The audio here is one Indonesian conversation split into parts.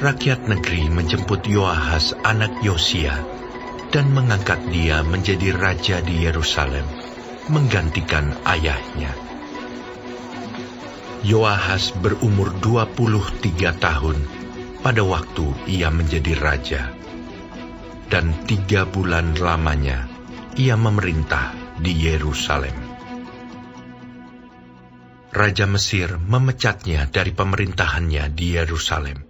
rakyat negeri menjemput Yoahas anak Yosia dan mengangkat dia menjadi raja di Yerusalem, menggantikan ayahnya. Yoahas berumur 23 tahun pada waktu ia menjadi raja, dan 3 bulan lamanya ia memerintah di Yerusalem. Raja Mesir memecatnya dari pemerintahannya di Yerusalem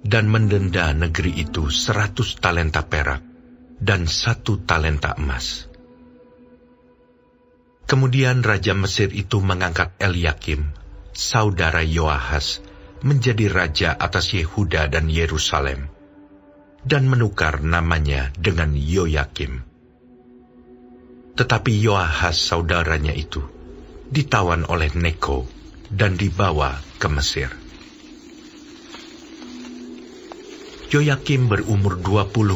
dan mendenda negeri itu 100 talenta perak dan 1 talenta emas. Kemudian Raja Mesir itu mengangkat Elyakim, saudara Yoahas, menjadi raja atas Yehuda dan Yerusalem, dan menukar namanya dengan Yoyakim. Tetapi Yoahas saudaranya itu ditawan oleh Neko dan dibawa ke Mesir. Yoyakim berumur 25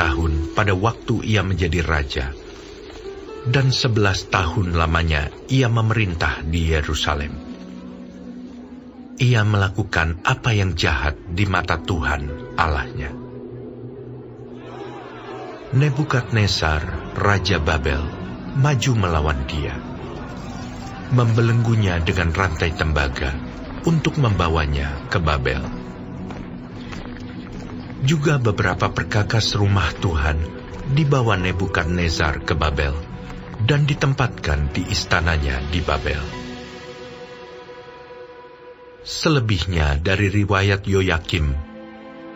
tahun pada waktu ia menjadi raja, dan 11 tahun lamanya ia memerintah di Yerusalem. Ia melakukan apa yang jahat di mata Tuhan Allahnya. Nebukadnezar, Raja Babel, maju melawan dia, membelenggunya dengan rantai tembaga untuk membawanya ke Babel. Juga beberapa perkakas rumah Tuhan dibawa Nebukadnezar ke Babel dan ditempatkan di istananya di Babel. Selebihnya dari riwayat Yoyakim,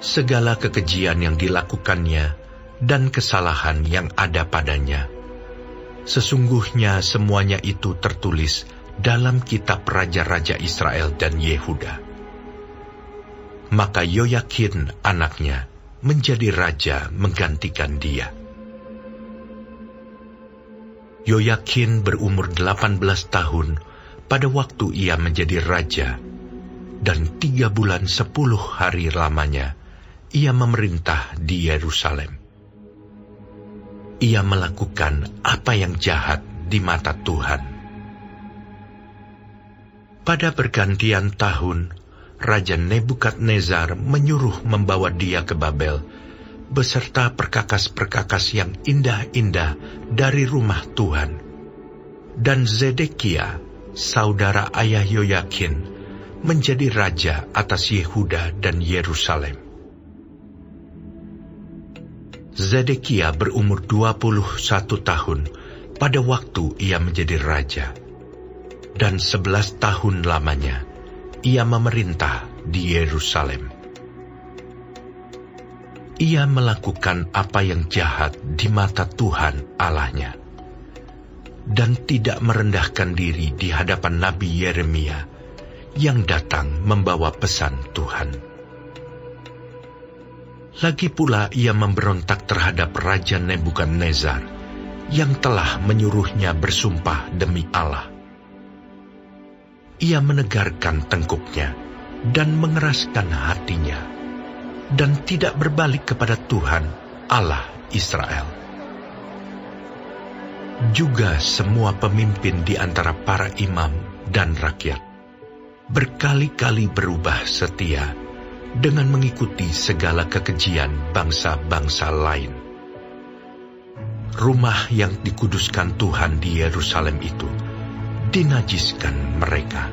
segala kekejian yang dilakukannya dan kesalahan yang ada padanya, sesungguhnya semuanya itu tertulis dalam kitab Raja-Raja Israel dan Yehuda. Maka Yoyakim anaknya menjadi raja menggantikan dia. Yoyakim berumur 18 tahun pada waktu ia menjadi raja, dan 3 bulan 10 hari lamanya ia memerintah di Yerusalem. Ia melakukan apa yang jahat di mata Tuhan. Pada pergantian tahun, Raja Nebukadnezar menyuruh membawa dia ke Babel, beserta perkakas-perkakas yang indah-indah dari rumah Tuhan. Dan Zedekia, saudara ayah Yoyakim, menjadi raja atas Yehuda dan Yerusalem. Zedekia berumur 21 tahun pada waktu ia menjadi raja, dan 11 tahun lamanya ia memerintah di Yerusalem. Ia melakukan apa yang jahat di mata Tuhan Allahnya, dan tidak merendahkan diri di hadapan Nabi Yeremia yang datang membawa pesan Tuhan. Lagi pula ia memberontak terhadap Raja Nebukadnezar yang telah menyuruhnya bersumpah demi Allah. Ia menegarkan tengkuknya dan mengeraskan hatinya, dan tidak berbalik kepada Tuhan Allah Israel. Juga semua pemimpin di antara para imam dan rakyat berkali-kali berubah setia dengan mengikuti segala kekejian bangsa-bangsa lain. Rumah yang dikuduskan Tuhan di Yerusalem itu dinajiskan mereka.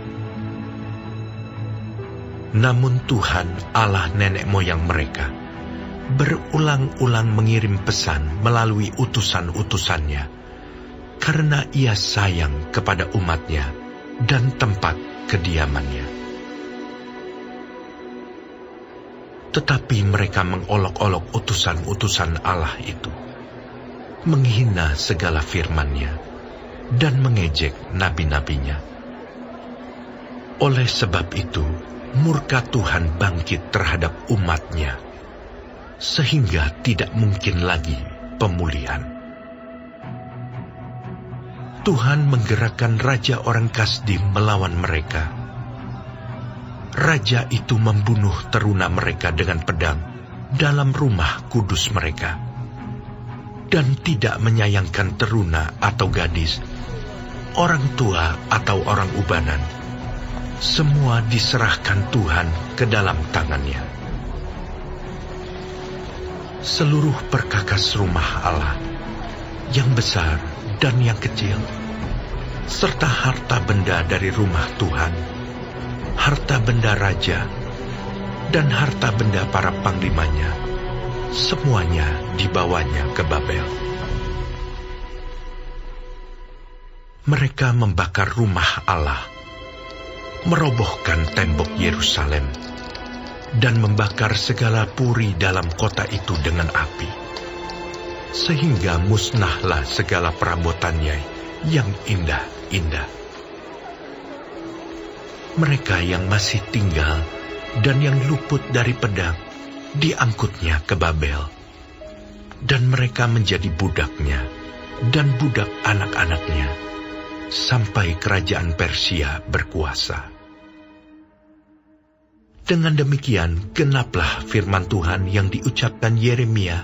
Namun Tuhan Allah nenek moyang mereka berulang-ulang mengirim pesan melalui utusan-utusannya, karena ia sayang kepada umatnya dan tempat kediamannya. Tetapi mereka mengolok-olok utusan-utusan Allah itu, menghina segala firman-Nya, dan mengejek nabi-nabinya. Oleh sebab itu, murka Tuhan bangkit terhadap umat-Nya, sehingga tidak mungkin lagi pemulihan. Tuhan menggerakkan raja orang Khasdi melawan mereka. Raja itu membunuh teruna mereka dengan pedang dalam rumah kudus mereka, dan tidak menyayangkan teruna atau gadis, orang tua atau orang ubanan. Semua diserahkan Tuhan ke dalam tangannya. seluruh perkakas rumah Allah, yang besar dan yang kecil, serta harta benda dari rumah Tuhan, harta benda raja, dan harta benda para panglimanya, semuanya dibawanya ke Babel. Mereka membakar rumah Allah, merobohkan tembok Yerusalem, dan membakar segala puri dalam kota itu dengan api, sehingga musnahlah segala perabotannya yang indah-indah. Mereka yang masih tinggal dan yang luput dari pedang diangkutnya ke Babel, dan mereka menjadi budaknya dan budak anak-anaknya sampai kerajaan Persia berkuasa. Dengan demikian genaplah firman Tuhan yang diucapkan Yeremia,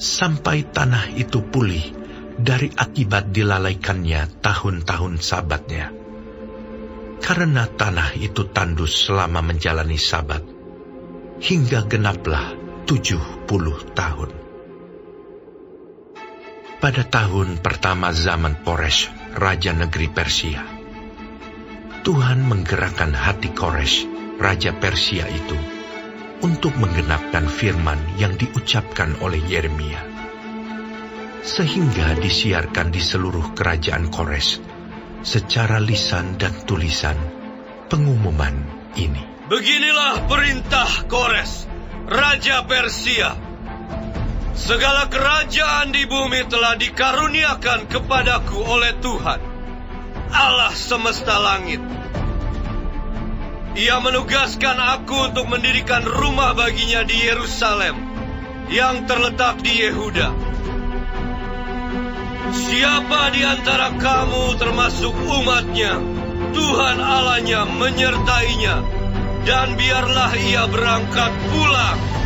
sampai tanah itu pulih dari akibat dilalaikannya tahun-tahun sabatnya, karena tanah itu tandus selama menjalani sabat, hingga genaplah 70 tahun. Pada tahun pertama zaman Koresh, raja negeri Persia, Tuhan menggerakkan hati Koresh, raja Persia itu, untuk menggenapkan firman yang diucapkan oleh Yeremia, sehingga disiarkan di seluruh kerajaan Koresh secara lisan dan tulisan pengumuman ini. Beginilah perintah Koresh, raja Persia. Segala kerajaan di bumi telah dikaruniakan kepadaku oleh Tuhan, Allah semesta langit. Ia menugaskan aku untuk mendirikan rumah baginya di Yerusalem, yang terletak di Yehuda. Siapa di antara kamu termasuk umatnya, Tuhan Allahnya menyertainya, dan biarlah ia berangkat pulang